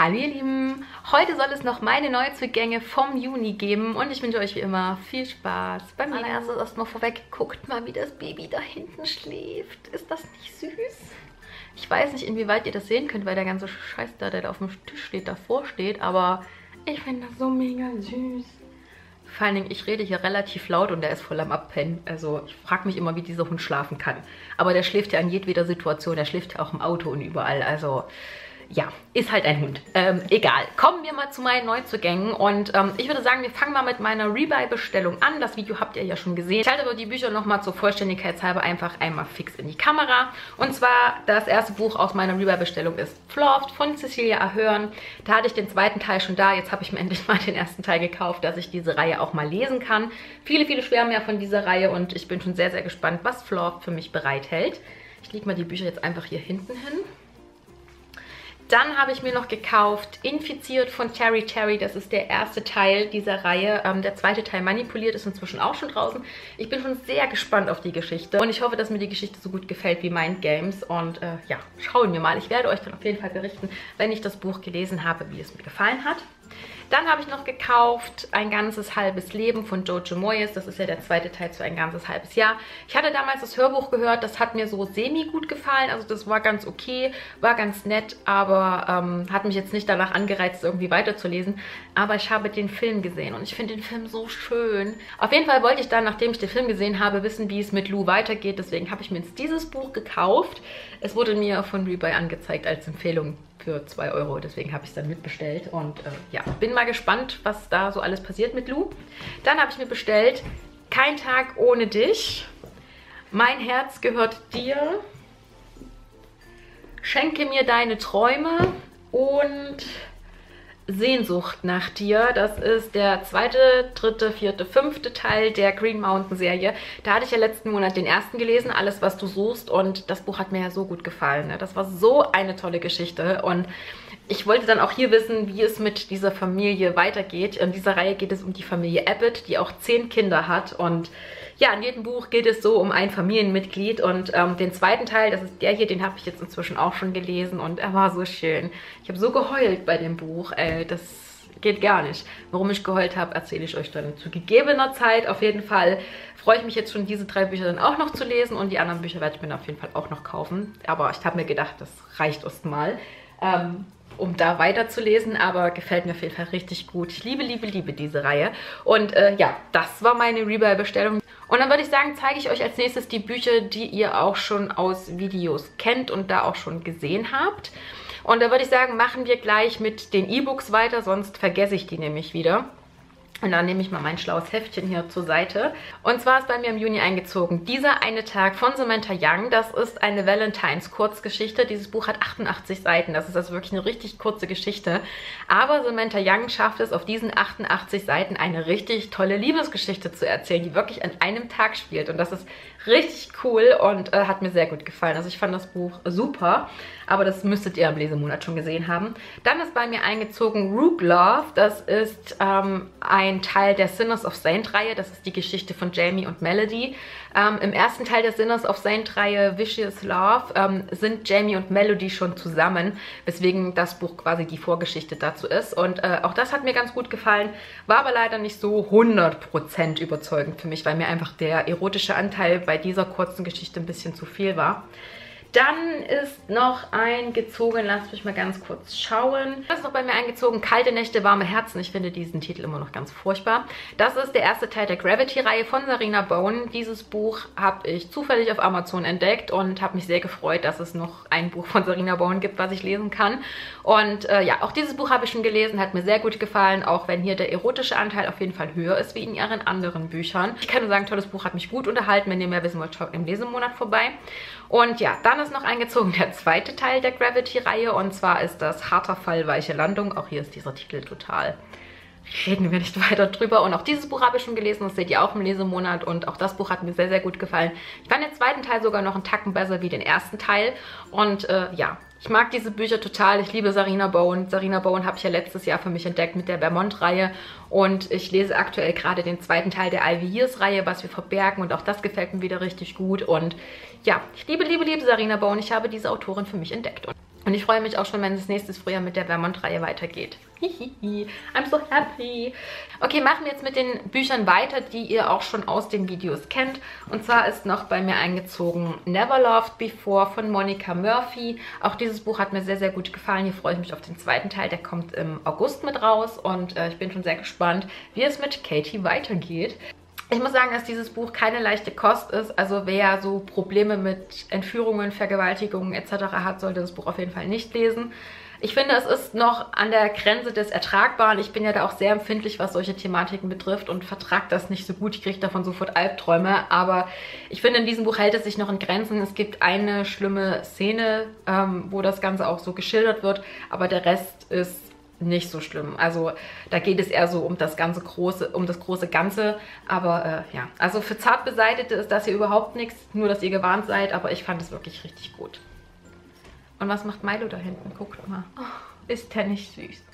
Hallo ihr Lieben, heute soll es noch meine Neuzugänge vom Juni geben und ich wünsche euch wie immer viel Spaß beim Lesen. Allererstes erstmal vorweg, guckt mal, wie das Baby da hinten schläft. Ist das nicht süß? Ich weiß nicht, inwieweit ihr das sehen könnt, weil der ganze Scheiß da, der da auf dem Tisch steht, davor steht, aber ich finde das so mega süß. Vor allen Dingen, ich rede hier relativ laut und der ist voll am Abpennen. Also ich frage mich immer, wie dieser Hund schlafen kann. Aber der schläft ja in jedweder Situation, der schläft ja auch im Auto und überall, also... Ja, ist halt ein Hund. Egal. Kommen wir mal zu meinen Neuzugängen. Und ich würde sagen, wir fangen mal mit meiner Rebuy-Bestellung an. Das Video habt ihr ja schon gesehen. Ich halte aber die Bücher nochmal zur Vollständigkeit halber einfach einmal fix in die Kamera. Und zwar, das erste Buch aus meiner Rebuy-Bestellung ist Fluffed von Cecelia Ahern. Da hatte ich den zweiten Teil schon da. Jetzt habe ich mir endlich mal den ersten Teil gekauft, dass ich diese Reihe auch mal lesen kann. Viele, viele schwärmen ja von dieser Reihe und ich bin schon sehr, sehr gespannt, was Fluffed für mich bereithält. Ich lege mal die Bücher jetzt einfach hier hinten hin. Dann habe ich mir noch gekauft Infiziert von Teri Terry. Das ist der erste Teil dieser Reihe. Der zweite Teil Manipuliert ist inzwischen auch schon draußen. Ich bin schon sehr gespannt auf die Geschichte. Und ich hoffe, dass mir die Geschichte so gut gefällt wie Mind Games. Und ja, schauen wir mal. Ich werde euch dann auf jeden Fall berichten, wenn ich das Buch gelesen habe, wie es mir gefallen hat. Dann habe ich noch gekauft Ein ganzes halbes Leben von Jojo Moyes. Das ist ja der zweite Teil zu Ein ganzes halbes Jahr. Ich hatte damals das Hörbuch gehört, das hat mir so semi-gut gefallen. Also das war ganz okay, war ganz nett, aber hat mich jetzt nicht danach angereizt, irgendwie weiterzulesen. Aber ich habe den Film gesehen und ich finde den Film so schön. Auf jeden Fall wollte ich dann, nachdem ich den Film gesehen habe, wissen, wie es mit Lou weitergeht. Deswegen habe ich mir jetzt dieses Buch gekauft. Es wurde mir von Rebuy angezeigt als Empfehlung für 2 Euro. Deswegen habe ich es dann mitbestellt und ja, bin mal gespannt, was da so alles passiert mit Lou. Dann habe ich mir bestellt Kein Tag ohne dich, Mein Herz gehört dir, Schenke mir deine Träume und Sehnsucht nach dir. Das ist der zweite, dritte, vierte, fünfte Teil der Green Mountain Serie. Da hatte ich ja letzten Monat den ersten gelesen, Alles, was du suchst. Und das Buch hat mir ja so gut gefallen. Ne? Das war so eine tolle Geschichte. Und ich wollte dann auch hier wissen, wie es mit dieser Familie weitergeht. In dieser Reihe geht es um die Familie Abbott, die auch 10 Kinder hat. Und ja, in jedem Buch geht es so um ein Familienmitglied. Und den zweiten Teil, das ist der hier, den habe ich jetzt inzwischen auch schon gelesen. Und er war so schön. Ich habe so geheult bei dem Buch, das geht gar nicht. Warum ich geheult habe, erzähle ich euch dann zu gegebener Zeit. Auf jeden Fall freue ich mich jetzt schon, diese 3 Bücher dann auch noch zu lesen und die anderen Bücher werde ich mir dann auf jeden Fall auch noch kaufen. Aber ich habe mir gedacht, das reicht erstmal, um da weiterzulesen, aber gefällt mir auf jeden Fall richtig gut. Ich liebe, liebe, liebe diese Reihe. Und ja, das war meine Rebuy-Bestellung. Und dann würde ich sagen, zeige ich euch als nächstes die Bücher, die ihr auch schon aus Videos kennt und da auch schon gesehen habt. Und da würde ich sagen, machen wir gleich mit den E-Books weiter, sonst vergesse ich die nämlich wieder. Und dann nehme ich mal mein schlaues Heftchen hier zur Seite. Und zwar ist bei mir im Juni eingezogen Dieser eine Tag von Samantha Young. Das ist eine Valentines-Kurzgeschichte. Dieses Buch hat 88 Seiten. Das ist also wirklich eine richtig kurze Geschichte. Aber Samantha Young schafft es, auf diesen 88 Seiten eine richtig tolle Liebesgeschichte zu erzählen, die wirklich an einem Tag spielt. Und das ist richtig cool und hat mir sehr gut gefallen. Also ich fand das Buch super, aber das müsstet ihr im Lesemonat schon gesehen haben. Dann ist bei mir eingezogen Rook Love. Das ist ein Teil der Sinners of Saint-Reihe. Das ist die Geschichte von Jamie und Melody. Im ersten Teil der Sinners of Saint-Reihe Vicious Love sind Jamie und Melody schon zusammen, weswegen das Buch quasi die Vorgeschichte dazu ist. Und auch das hat mir ganz gut gefallen, war aber leider nicht so 100% überzeugend für mich, weil mir einfach der erotische Anteil bei dieser kurzen Geschichte ein bisschen zu viel war. Dann ist noch eingezogen, lasst mich mal ganz kurz schauen. Das ist noch bei mir eingezogen, Kalte Nächte, warme Herzen. Ich finde diesen Titel immer noch ganz furchtbar. Das ist der erste Teil der Gravity-Reihe von Sarina Bowen. Dieses Buch habe ich zufällig auf Amazon entdeckt und habe mich sehr gefreut, dass es noch ein Buch von Sarina Bowen gibt, was ich lesen kann. Und ja, auch dieses Buch habe ich schon gelesen, hat mir sehr gut gefallen, auch wenn hier der erotische Anteil auf jeden Fall höher ist, wie in ihren anderen Büchern. Ich kann nur sagen, tolles Buch, hat mich gut unterhalten. Wenn ihr mehr wissen wollt, schaut im Lesemonat vorbei. Und ja, dann ist noch eingezogen der zweite Teil der Gravity-Reihe und zwar ist das Harter Fall, weiche Landung. Auch hier ist dieser Titel total... Reden wir nicht weiter drüber. Und auch dieses Buch habe ich schon gelesen, das seht ihr auch im Lesemonat und auch das Buch hat mir sehr, sehr gut gefallen. Ich fand den zweiten Teil sogar noch einen Tacken besser wie den ersten Teil und ja, ich mag diese Bücher total. Ich liebe Sarina Bowen. Sarina Bowen habe ich ja letztes Jahr für mich entdeckt mit der Vermont-Reihe und ich lese aktuell gerade den zweiten Teil der Alviers-Reihe, Was wir verbergen und auch das gefällt mir wieder richtig gut und ja, ich liebe, liebe, liebe Sarina Bowen. Ich habe diese Autorin für mich entdeckt. Und ich freue mich auch schon, wenn es nächstes Frühjahr mit der Vermont-Reihe weitergeht. Hihihi, I'm so happy. Okay, machen wir jetzt mit den Büchern weiter, die ihr auch schon aus den Videos kennt. Und zwar ist noch bei mir eingezogen Never Loved Before von Monica Murphy. Auch dieses Buch hat mir sehr, sehr gut gefallen. Hier freue ich mich auf den zweiten Teil. Der kommt im August mit raus. Und ich bin schon sehr gespannt, wie es mit Katie weitergeht. Ich muss sagen, dass dieses Buch keine leichte Kost ist. Also wer so Probleme mit Entführungen, Vergewaltigungen etc. hat, sollte das Buch auf jeden Fall nicht lesen. Ich finde, es ist noch an der Grenze des Ertragbaren. Ich bin ja da auch sehr empfindlich, was solche Thematiken betrifft und vertrage das nicht so gut. Ich kriege davon sofort Albträume. Aber ich finde, in diesem Buch hält es sich noch in Grenzen. Es gibt eine schlimme Szene, wo das Ganze auch so geschildert wird. Aber der Rest ist nicht so schlimm. Also da geht es eher so um das ganze Große, um das große Ganze. Aber ja, also für Zartbeseitete ist das hier überhaupt nichts. Nur, dass ihr gewarnt seid. Aber ich fand es wirklich richtig gut. Und was macht Milo da hinten? Guckt mal. Oh, ist der nicht süß?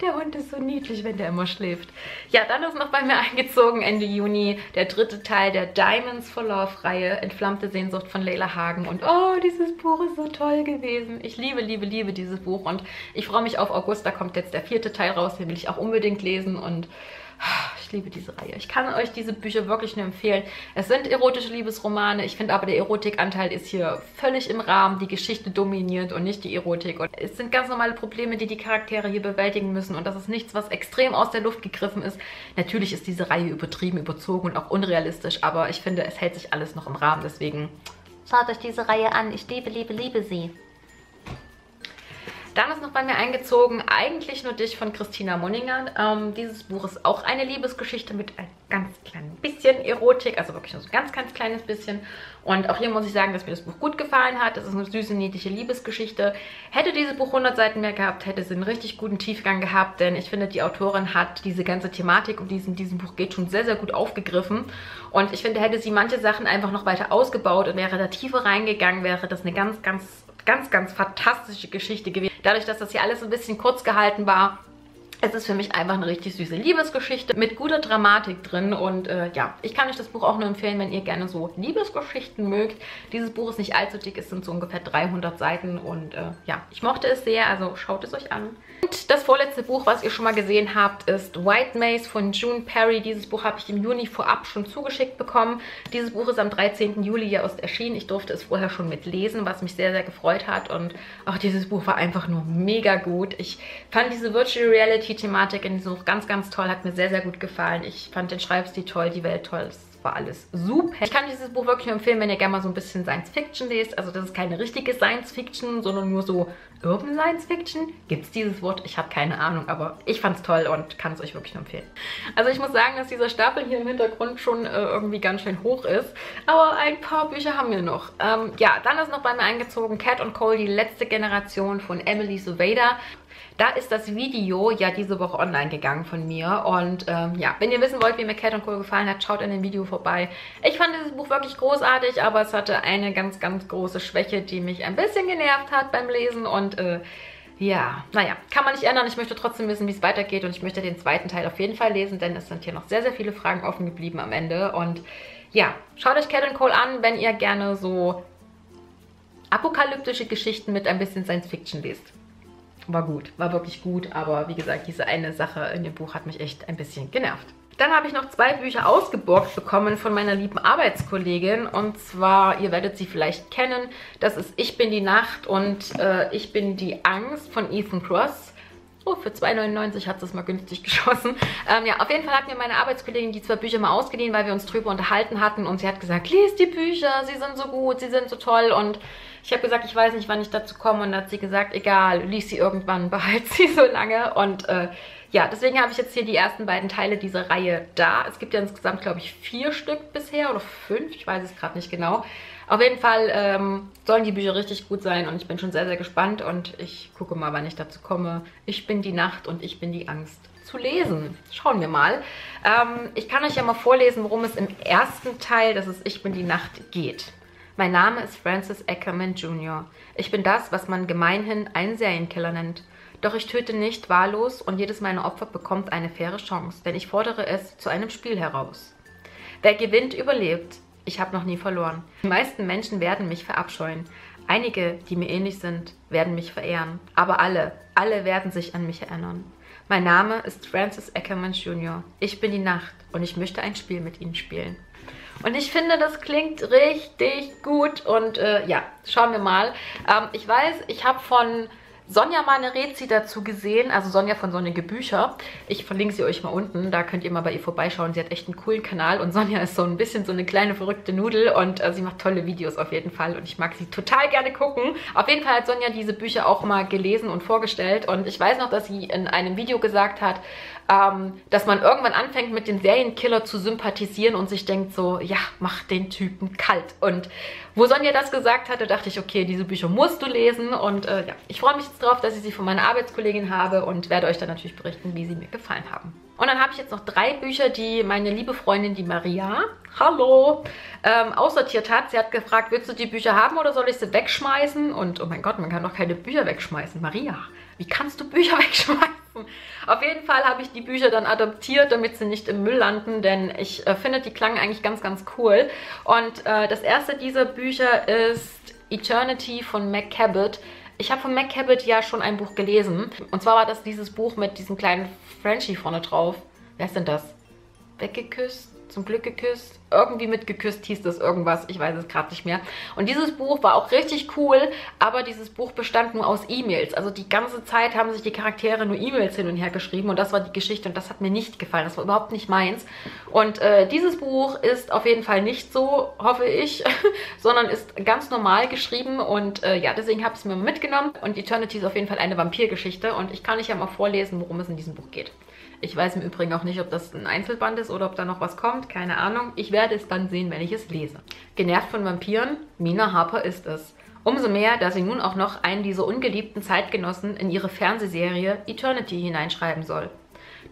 Der Hund ist so niedlich, wenn der immer schläft. Ja, dann ist noch bei mir eingezogen Ende Juni der dritte Teil der Diamonds for Love Reihe. Entflammte Sehnsucht von Layla Hagen. Und oh, dieses Buch ist so toll gewesen. Ich liebe, liebe, liebe dieses Buch. Und ich freue mich auf August. Da kommt jetzt der vierte Teil raus. Den will ich auch unbedingt lesen. Und ich liebe diese Reihe. Ich kann euch diese Bücher wirklich nur empfehlen. Es sind erotische Liebesromane. Ich finde aber, der Erotikanteil ist hier völlig im Rahmen. Die Geschichte dominiert und nicht die Erotik. Und es sind ganz normale Probleme, die die Charaktere hier bewältigen müssen. Und das ist nichts, was extrem aus der Luft gegriffen ist. Natürlich ist diese Reihe übertrieben, überzogen und auch unrealistisch. Aber ich finde, es hält sich alles noch im Rahmen. Deswegen schaut euch diese Reihe an. Ich liebe, liebe, liebe sie. Dann ist noch bei mir eingezogen Eigentlich nur dich von Kristina Moninger. Dieses Buch ist auch eine Liebesgeschichte mit ein ganz kleinen bisschen Erotik, also wirklich nur so ein ganz, ganz kleines bisschen. Und auch hier muss ich sagen, dass mir das Buch gut gefallen hat. Es ist eine süße, niedliche Liebesgeschichte. Hätte dieses Buch 100 Seiten mehr gehabt, hätte es einen richtig guten Tiefgang gehabt, denn ich finde, die Autorin hat diese ganze Thematik, um die es in diesem Buch geht, schon sehr, sehr gut aufgegriffen. Und ich finde, hätte sie manche Sachen einfach noch weiter ausgebaut und wäre da tiefer reingegangen, wäre das eine ganz fantastische Geschichte gewesen. Dadurch, dass das hier alles ein bisschen kurz gehalten war, es ist für mich einfach eine richtig süße Liebesgeschichte mit guter Dramatik drin. Und ja, ich kann euch das Buch auch nur empfehlen, wenn ihr gerne so Liebesgeschichten mögt. Dieses Buch ist nicht allzu dick, es sind so ungefähr 300 Seiten und ja, ich mochte es sehr, also schaut es euch an. Und das vorletzte Buch, was ihr schon mal gesehen habt, ist White Maze von June Perry. Dieses Buch habe ich im Juni vorab schon zugeschickt bekommen. Dieses Buch ist am 13. Juli ja erschienen. Ich durfte es vorher schon mitlesen, was mich sehr, sehr gefreut hat. Und auch dieses Buch war einfach nur mega gut. Ich fand diese Virtual Reality Thematik in diesem Buch ganz, ganz toll. Hat mir sehr, sehr gut gefallen. Ich fand den Schreibstil toll, die Welt toll. Es war alles super. Ich kann dieses Buch wirklich nur empfehlen, wenn ihr gerne mal so ein bisschen Science-Fiction lest. Also das ist keine richtige Science-Fiction, sondern nur so Urban Science-Fiction. Gibt es dieses Wort? Ich habe keine Ahnung, aber ich fand es toll und kann es euch wirklich nur empfehlen. Also ich muss sagen, dass dieser Stapel hier im Hintergrund schon irgendwie ganz schön hoch ist. Aber ein paar Bücher haben wir noch. Ja, dann ist noch bei mir eingezogen Cat & Cole, die letzte Generation von Emily Suvada. Da ist das Video ja diese Woche online gegangen von mir. Und ja, wenn ihr wissen wollt, wie mir Cat & Cole gefallen hat, schaut in dem Video vorbei. Ich fand dieses Buch wirklich großartig, aber es hatte eine ganz, ganz große Schwäche, die mich ein bisschen genervt hat beim Lesen. Und ja, naja, kann man nicht ändern. Ich möchte trotzdem wissen, wie es weitergeht. Und ich möchte den zweiten Teil auf jeden Fall lesen, denn es sind hier noch sehr, sehr viele Fragen offen geblieben am Ende. Und ja, schaut euch Cat & Cole an, wenn ihr gerne so apokalyptische Geschichten mit ein bisschen Science-Fiction lest. War gut, war wirklich gut, aber wie gesagt, diese eine Sache in dem Buch hat mich echt ein bisschen genervt. Dann habe ich noch zwei Bücher ausgeborgt bekommen von meiner lieben Arbeitskollegin. Und zwar, ihr werdet sie vielleicht kennen, das ist Ich bin die Nacht und Ich bin die Angst von Ethan Cross. Oh, für 2,99 hat es mal günstig geschossen. Ja, auf jeden Fall hat mir meine Arbeitskollegin die zwei Bücher mal ausgeliehen, weil wir uns drüber unterhalten hatten. Und sie hat gesagt, lies die Bücher, sie sind so gut, sie sind so toll. Und ich habe gesagt, ich weiß nicht, wann ich dazu komme. Und dann hat sie gesagt, egal, lies sie irgendwann, behalt sie so lange. Und ja, deswegen habe ich jetzt hier die ersten beiden Teile dieser Reihe da. Es gibt ja insgesamt, glaube ich, 4 Stück bisher oder 5, ich weiß es gerade nicht genau. Auf jeden Fall sollen die Bücher richtig gut sein und ich bin schon sehr, sehr gespannt und ich gucke mal, wann ich dazu komme. Ich bin die Nacht und ich bin die Angst zu lesen. Schauen wir mal. Ich kann euch ja mal vorlesen, worum es im ersten Teil, das ist Ich bin die Nacht, geht. Mein Name ist Francis Ackerman Jr. Ich bin das, was man gemeinhin einen Serienkiller nennt. Doch ich töte nicht wahllos und jedes meiner Opfer bekommt eine faire Chance, denn ich fordere es zu einem Spiel heraus. Wer gewinnt, überlebt. Ich habe noch nie verloren. Die meisten Menschen werden mich verabscheuen. Einige, die mir ähnlich sind, werden mich verehren. Aber alle werden sich an mich erinnern. Mein Name ist Francis Ackerman Jr. Ich bin die Nacht und ich möchte ein Spiel mit Ihnen spielen. Und ich finde, das klingt richtig gut und ja, schauen wir mal. Ich weiß, ich habe von Sonja mal eine Rezi dazu gesehen, also Sonja von Sonnige Bücher. Ich verlinke sie euch mal unten, da könnt ihr mal bei ihr vorbeischauen. Sie hat echt einen coolen Kanal und Sonja ist so ein bisschen so eine kleine verrückte Nudel und sie macht tolle Videos auf jeden Fall und ich mag sie total gerne gucken. Auf jeden Fall hat Sonja diese Bücher auch mal gelesen und vorgestellt und ich weiß noch, dass sie in einem Video gesagt hat, dass man irgendwann anfängt mit dem Serienkiller zu sympathisieren und sich denkt so, ja, mach den Typen kalt. Und wo Sonja das gesagt hatte, dachte ich, okay, diese Bücher musst du lesen und ja, ich freue mich jetzt drauf, dass ich sie von meiner Arbeitskollegin habe und werde euch dann natürlich berichten, wie sie mir gefallen haben. Und dann habe ich jetzt noch 3 Bücher, die meine liebe Freundin, die Maria, hallo, aussortiert hat. Sie hat gefragt, willst du die Bücher haben oder soll ich sie wegschmeißen? Und oh mein Gott, man kann doch keine Bücher wegschmeißen. Maria, wie kannst du Bücher wegschmeißen? Auf jeden Fall habe ich die Bücher dann adoptiert, damit sie nicht im Müll landen, denn ich finde, die klangen eigentlich ganz, ganz cool. Und das erste dieser Bücher ist Eternity von Meg Cabot. Ich habe von Meg Cabot ja schon ein Buch gelesen. Und zwar war das dieses Buch mit diesem kleinen Frenchie vorne drauf. Wer ist denn das? Weggeküsst? Zum Glück geküsst? Irgendwie mitgeküsst hieß das irgendwas. Ich weiß es gerade nicht mehr. Und dieses Buch war auch richtig cool, aber dieses Buch bestand nur aus E-Mails. Also die ganze Zeit haben sich die Charaktere nur E-Mails hin und her geschrieben und das war die Geschichte und das hat mir nicht gefallen. Das war überhaupt nicht meins. Und dieses Buch ist auf jeden Fall nicht so, hoffe ich, sondern ist ganz normal geschrieben und ja, deswegen habe ich es mir mitgenommen. Und Eternity ist auf jeden Fall eine Vampirgeschichte und ich kann euch ja mal vorlesen, worum es in diesem Buch geht. Ich weiß im Übrigen auch nicht, ob das ein Einzelband ist oder ob da noch was kommt. Keine Ahnung. Ich werde es dann sehen, wenn ich es lese. Genervt von Vampiren? Mina Harper ist es. Umso mehr, da sie nun auch noch einen dieser ungeliebten Zeitgenossen in ihre Fernsehserie Eternity hineinschreiben soll.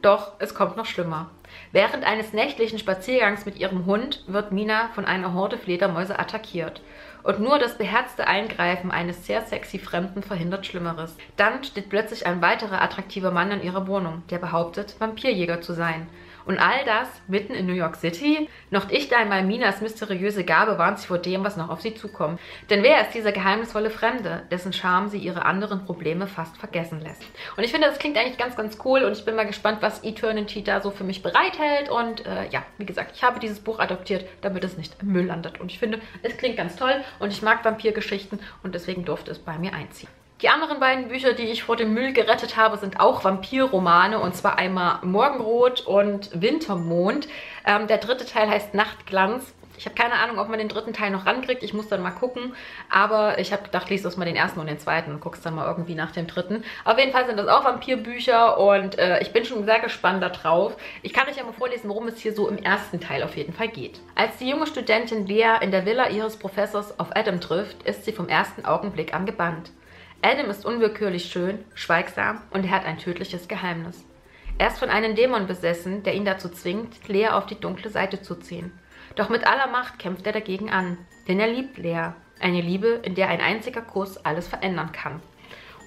Doch es kommt noch schlimmer. Während eines nächtlichen Spaziergangs mit ihrem Hund wird Mina von einer Horde Fledermäuse attackiert. Und nur das beherzte Eingreifen eines sehr sexy Fremden verhindert Schlimmeres. Dann steht plötzlich ein weiterer attraktiver Mann an ihrer Wohnung, der behauptet, Vampirjäger zu sein. Und all das mitten in New York City? Noch dichter einmal Minas mysteriöse Gabe warnt sie vor dem, was noch auf sie zukommt. Denn wer ist dieser geheimnisvolle Fremde, dessen Charme sie ihre anderen Probleme fast vergessen lässt? Und ich finde, das klingt eigentlich ganz, ganz cool und ich bin mal gespannt, was Eternity da so für mich bereithält. Und ja, wie gesagt, ich habe dieses Buch adoptiert, damit es nicht im Müll landet. Und ich finde, es klingt ganz toll und ich mag Vampirgeschichten und deswegen durfte es bei mir einziehen. Die anderen beiden Bücher, die ich vor dem Müll gerettet habe, sind auch Vampirromane und zwar einmal Morgenrot und Wintermond. Der dritte Teil heißt Nachtglanz. Ich habe keine Ahnung, ob man den dritten Teil noch rankriegt. Ich muss dann mal gucken. Aber ich habe gedacht, lies das mal den ersten und den zweiten und guckst dann mal irgendwie nach dem dritten. Auf jeden Fall sind das auch Vampirbücher und ich bin schon sehr gespannt darauf. Ich kann euch ja mal vorlesen, worum es hier so im ersten Teil auf jeden Fall geht. Als die junge Studentin Lea in der Villa ihres Professors auf Adam trifft, ist sie vom ersten Augenblick an gebannt. Adam ist unwillkürlich schön, schweigsam und er hat ein tödliches Geheimnis. Er ist von einem Dämon besessen, der ihn dazu zwingt, Lea auf die dunkle Seite zu ziehen. Doch mit aller Macht kämpft er dagegen an, denn er liebt Lea. Eine Liebe, in der ein einziger Kuss alles verändern kann.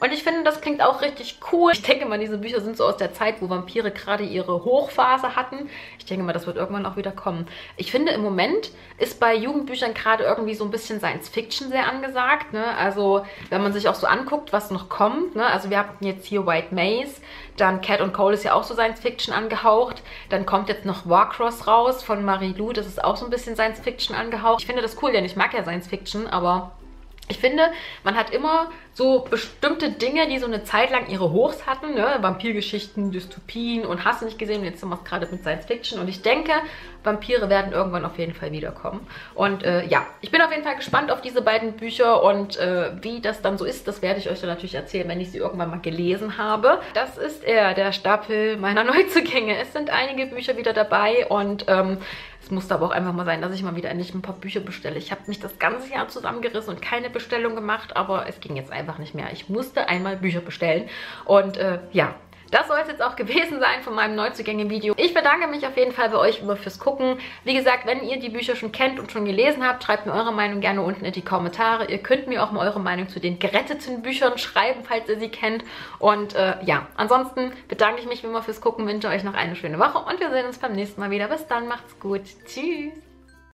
Und ich finde, das klingt auch richtig cool. Ich denke mal, diese Bücher sind so aus der Zeit, wo Vampire gerade ihre Hochphase hatten. Ich denke mal, das wird irgendwann auch wieder kommen. Ich finde, im Moment ist bei Jugendbüchern gerade irgendwie so ein bisschen Science-Fiction sehr angesagt, ne? Also, wenn man sich auch so anguckt, was noch kommt, ne? Also, wir hatten jetzt hier White Maze, dann Cat und Cole ist ja auch so Science-Fiction angehaucht. Dann kommt jetzt noch Warcross raus von Marie-Lou, das ist auch so ein bisschen Science-Fiction angehaucht. Ich finde das cool, denn ich mag ja Science-Fiction, aber ich finde, man hat immer so bestimmte Dinge, die so eine Zeit lang ihre Hochs hatten, ne? Vampirgeschichten, Dystopien und hast du nicht gesehen, jetzt sind wir es gerade mit Science Fiction und ich denke, Vampire werden irgendwann auf jeden Fall wiederkommen. Und ja, ich bin auf jeden Fall gespannt auf diese beiden Bücher und wie das dann so ist, das werde ich euch dann natürlich erzählen, wenn ich sie irgendwann mal gelesen habe. Das ist eher der Stapel meiner Neuzugänge. Es sind einige Bücher wieder dabei und es musste aber auch einfach mal sein, dass ich mal wieder endlich ein paar Bücher bestelle. Ich habe mich das ganze Jahr zusammengerissen und keine Bestellung gemacht, aber es ging jetzt einfach nicht mehr. Ich musste einmal Bücher bestellen und ja, das soll es jetzt auch gewesen sein von meinem Neuzugänge-Video. Ich bedanke mich auf jeden Fall bei euch immer fürs Gucken. Wie gesagt, wenn ihr die Bücher schon kennt und schon gelesen habt, schreibt mir eure Meinung gerne unten in die Kommentare. Ihr könnt mir auch mal eure Meinung zu den geretteten Büchern schreiben, falls ihr sie kennt. Und ja, ansonsten bedanke ich mich wie immer fürs Gucken, wünsche euch noch eine schöne Woche und wir sehen uns beim nächsten Mal wieder. Bis dann, macht's gut. Tschüss.